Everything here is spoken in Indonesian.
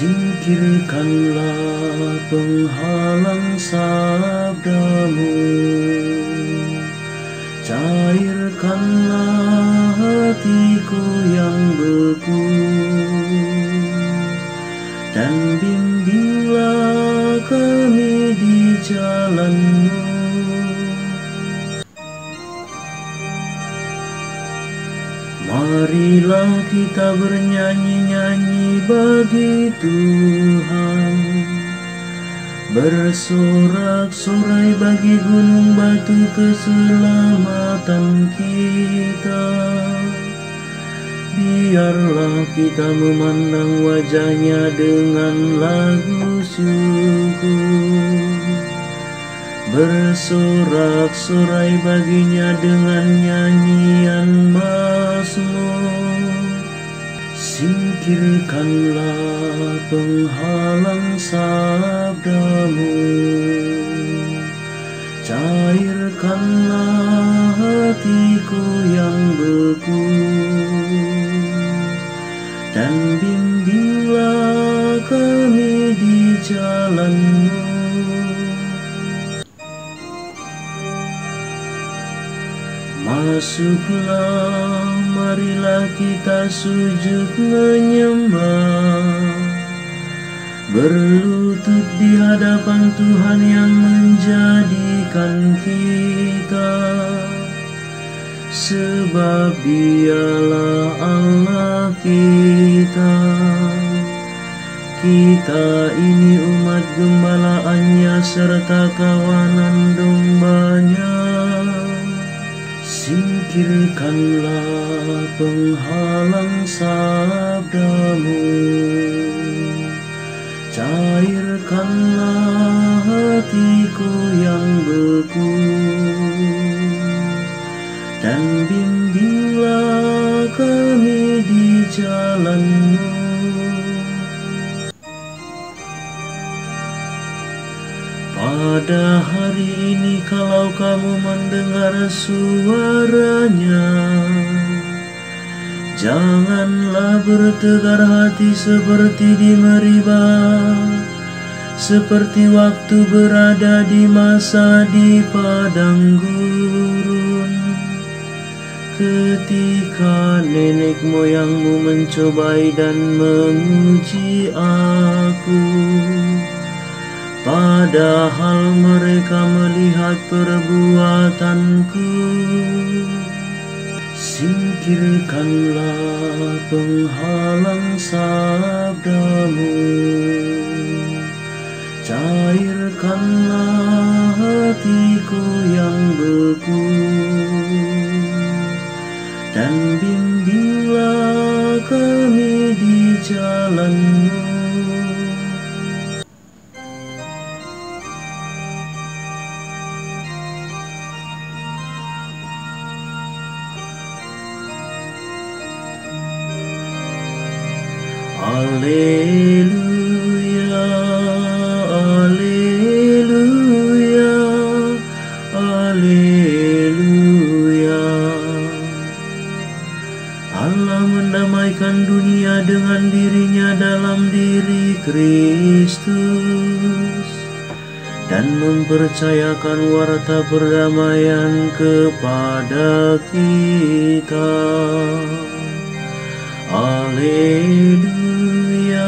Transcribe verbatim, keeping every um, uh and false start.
Singkirkanlah penghalang sabdamu, cairkanlah hatiku yang beku, dan bimbinglah kami di jalanmu. Marilah kita bernyanyi-nyanyi bagi Tuhan, bersorak-sorai bagi gunung batu keselamatan kita. Biarlah kita memandang wajahnya dengan lagu syukur, bersorak-sorai baginya dengan nyanyian mazmur. Singkirkanlah penghalang sabdamu, cairkanlah hatiku yang beku, dan bimbinglah kami di jalanmu. Masuklah, marilah kita sujud menyembah, berlutut di hadapan Tuhan yang menjadikan kita. Sebab Dialah Allah kita, kita ini umat gembalaannya serta kawanan dombanya. Singkirkanlah penghalang sabdamu, cairkanlah hatiku yang beku, dan bimbinglah kami di jalanmu. Pada hari ini kalau kamu mendengar suaranya, janganlah bertegar hati seperti di Meribah, seperti waktu berada di masa di padang gurun, ketika nenek moyangmu mencobai dan menguji Aku, padahal mereka melihat perbuatanku. Singkirkanlah penghalang sabdamu, cairkanlah hatiku yang beku, dan bimbinglah kami di jalanmu. Alleluia, alleluia, alleluia. Allah mendamaikan dunia dengan dirinya dalam diri Kristus, dan mempercayakan warta perdamaian kepada kita. Alleluia.